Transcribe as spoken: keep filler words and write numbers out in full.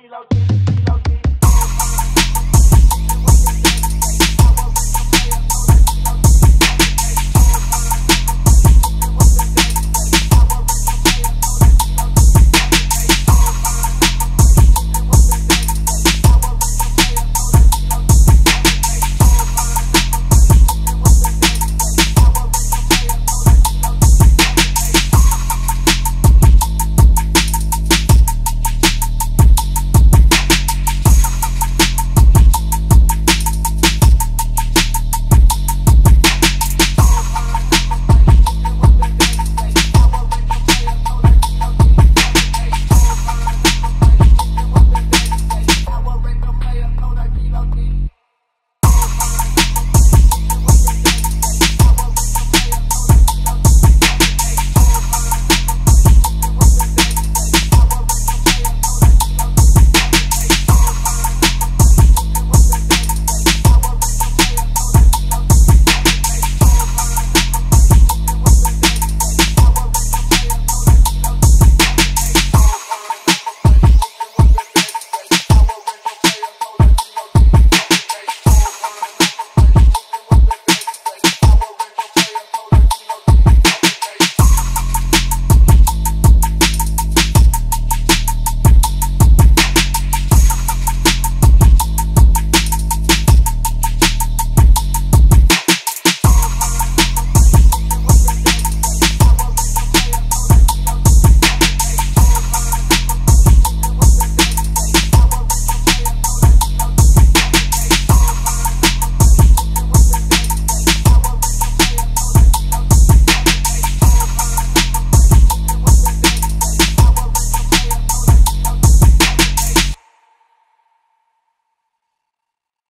Kilo.